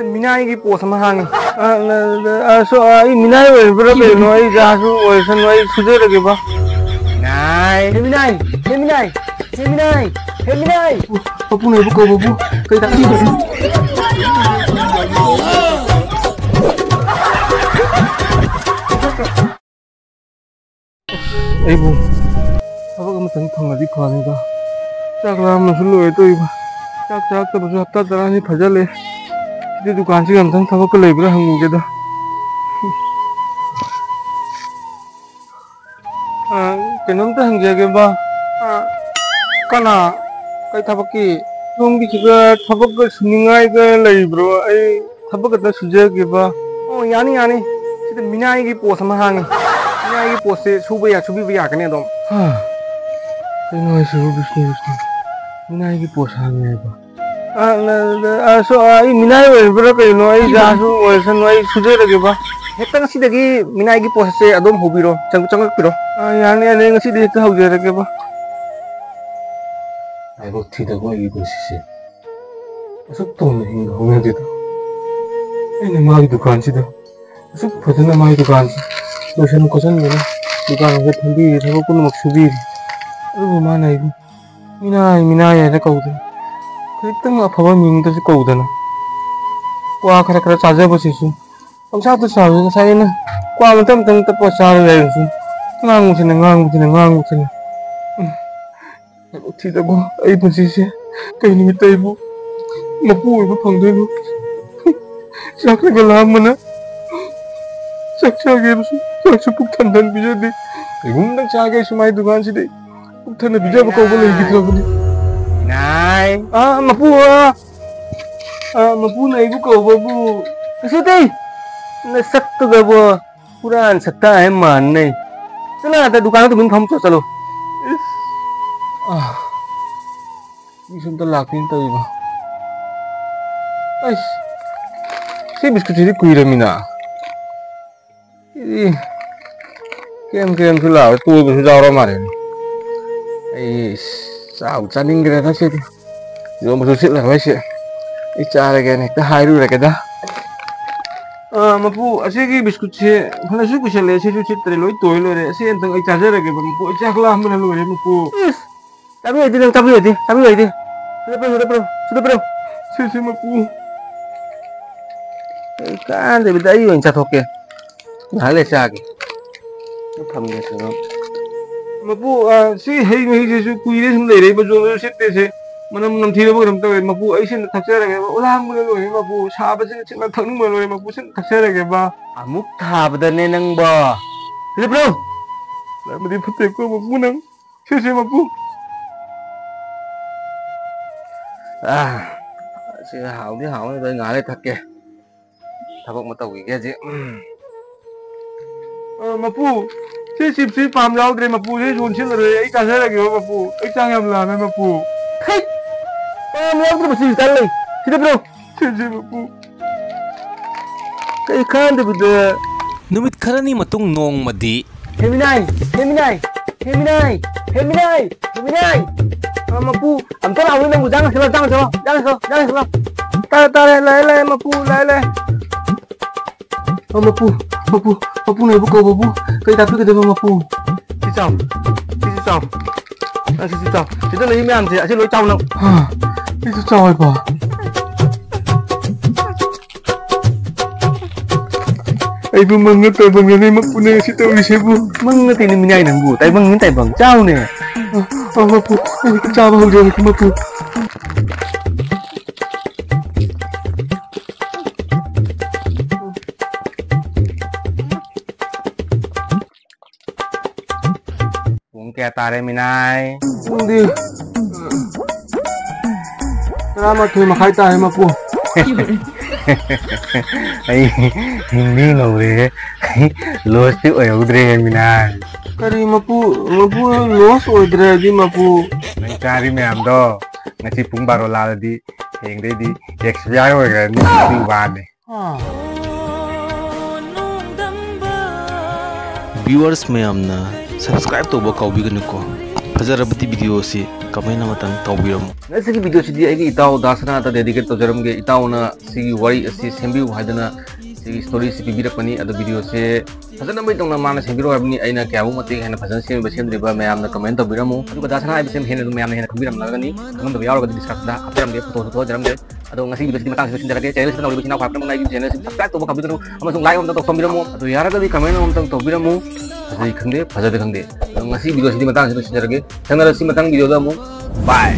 minai pos mahang so ai minai bro be noi jasu oisan noi suje re ba nai minai minai minai minai papu ne buka babu kai tak ji ai bu apa kamu tang thang di khane ba tak lam suloi toi ba tak tak ta bus hatta tarani phajale di dukaan sih ganteng sama kelebra hangu gitu. Kenapa tuh hangi aja bah? Karena kayak tapi cuma juga tapi seningai ke lebro, tapi katanya sudah gitu bah. Oh yani yani, itu minyak ini pos sama hangi, minyak ini posnya subuh ya kan ya dong. Hah, kenapa sih bisnis minyak ini pos hangi bah? So ai minai bro kai noi jasu oisan noi suje re ba hetang si dagi minai gi pose adom hobiro chang piro yani ane ngasi de ka huje re ba ai go thi da go gi si asuk to me ho me de ene ma gi dukan si da asuk phajana ma gi dukan si losan kosan ne dukan ho thindi re ko no maksubi ru ma nai minai re ka ude Kriteng apa minggu sih kau udah na, kuah kira-kira saja bos itu, om satu saja saya na, kuah macam terpaksa saja langsung, nganggu sini, tidak gua, ibu sih sih, kayak ini kita ibu, mampu ibu panggil ibu, sakit gelam mana, sakit lagi bos, sakit pukulan dan bija deh, ibu mending sakit semua itu kan sih deh, pukulan bija berkau boleh gitu kan. Nai, mapu na ibu kau babu, kesini, nasak tu babu, kurang sakta eman nai, sana ada dukaan tu minum hamsa salo, ini sentuh lakin tadi bah, si biskut jadi kuiramina, ini, kiam tu lah, tu bisu jauh ramai, sao chaning kira na sih, jom berusit lah masih, icara kene, kita hairu lah kita. Mampu, asyik biskut sih, mana sih kusel ya sih cuci terlalu itu loh ya, sih enteng icara lagi mampu, icara lah mana loh ya mampu. Tapi aja, sudah pro, sih mampu. Kan, tapi dah iyo incar oke, dah lecak, paham gak sih? Mapu si hari ini jadi kuiris mulai dari berjuang itu sih, mana menampi lepas ramai. Mapu aisin tak cera lagi, ulang mulai lagi. Mapu sahabat sih cina tanggung mulai lagi. Mapu sih tak cera lagi bah. Amuk sahabat neneng bah. Lepas, lama di peteku mapu nang, sih mapu. Si hau ni dari ngalai tak ke, thabok mata wujud je. Mapu. Si paham laut dari mapu si sunsil dari ikan saya lagi mapu ikan yang belakang mapu hei paham laut dari bersih sekali tidak bro si mapu ikan tu benda numit kerani matung nong madi heminai mapu amtol awal ni muzang jangan selo tarik mapu Mapu na buka babu, kau tapi kita mapu. Sisam. Kita lagi main sih, asyik lucu nak. Itu caw apa? Ibu mengat ni mapu na si tahu siapa. Mengat ini minyak nampu, tapi bang caw ni. Mapu, kita caw bahu jauh mapu. Tarik minai, mudi. Kenapa tu makai tarik mapu? Hindi ngawre, los tu ayudre minai. Kari mapu los ayudre di mapu. Mencari meam do, nasi pung baru lal di, yang di XPI orang ni diwan. Viewers meam na. Subscribe to Bokau Biganuko. ꯐꯖꯔꯕꯗꯤ ꯚꯤꯗꯤꯑꯣꯁꯤ ꯀꯃꯥꯏꯅ ꯃꯇꯥꯡ ꯇꯧꯕꯤꯔꯝꯃꯣ ꯉꯁꯤꯒꯤ ꯚꯤꯗꯤꯑꯣꯁꯤꯗꯤ ꯑꯩꯒꯤ ꯏꯇꯥꯎ ꯗꯥꯁꯅꯥꯗ ꯗꯦꯗꯤꯀꯦꯠ ꯇꯧꯖꯔꯝꯒꯦ ꯏꯇꯥꯎꯅ ꯁꯤꯒꯤ ꯋꯥꯔꯤ ꯑꯁꯤ ꯁꯦꯝꯕꯤꯌꯨ ꯍꯥꯏꯗꯅ ꯁꯤꯒꯤ ꯁ꯭ꯇꯣꯔꯤꯁꯤ ꯄꯤꯕꯤꯔꯛꯄꯅꯤ ꯑꯗꯣ ꯚꯤꯗꯤꯑꯣꯁꯦ ꯐꯖꯅ ꯃꯩ ꯇꯧꯅ ꯃꯥꯅ ꯁꯦꯝꯕꯤꯔꯣ ꯍꯥꯏꯕꯅꯤ ꯑꯩꯅ ꯀꯌꯥꯕꯨ ꯃꯇꯦꯡ ꯍꯦꯟꯅ ꯐꯖꯅ ꯁꯦꯝꯕ ꯁꯦꯝꯗ꯭ꯔꯤꯕ ꯃꯌꯥꯝꯅ ꯀꯃꯦꯟ ꯇꯧꯕꯤꯔꯝꯃꯨ ꯑꯗꯨꯒ ꯗꯥꯁꯅꯥ ꯍꯥꯏꯕꯁꯤ ꯍꯦꯟꯅ ꯑꯗꯨꯝ ꯃꯌꯥꯝꯅ ꯍꯦꯟꯅ ꯈꯪꯕꯤꯔꯝꯂꯒꯅꯤ ꯈꯪꯗꯕ ꯌꯥꯎꯔꯒꯗꯤ ꯗꯤꯁꯀꯁꯗ ꯍꯥꯞꯆꯔꯝꯒꯦ ꯐꯣꯇꯣꯁꯨ ꯊꯣꯛꯍꯟꯖꯔꯝꯒꯦ ꯑꯗꯣ ꯉꯁꯤꯒꯤ ꯚꯤꯗꯤꯑꯣꯁꯤꯒꯤ ꯃꯇꯥꯡꯁꯤꯗ ꯁꯤꯟꯖꯔꯒꯦ ꯆꯦꯅꯦꯜꯁꯤꯗ ꯅꯧꯔꯤꯕ ꯏꯅꯥꯎ ꯈ꯭ꯋꯥꯏ ꯃꯇꯝ ꯆꯦꯅꯦꯜꯁꯤ ꯁꯕꯁꯀ꯭ꯔꯥꯏꯕ ꯇꯧꯕ ꯈꯪꯕꯤꯔꯝꯃꯨ ꯑꯃꯁꯨꯡ ꯂꯥꯏꯛ ꯑꯃꯇ ꯇꯧꯕꯤꯔꯝꯃꯨ ꯑꯗꯣ ꯌꯥꯔꯒꯗꯤ ꯀꯃꯦꯟ ꯑꯃꯇꯪ ꯇꯧꯕꯤꯔꯝꯃꯨ Jadi, kang deh, pasal deh, kang deh. Masih video sini matang, sini sejarah ke. Channel sini matang video dah mu. Bye.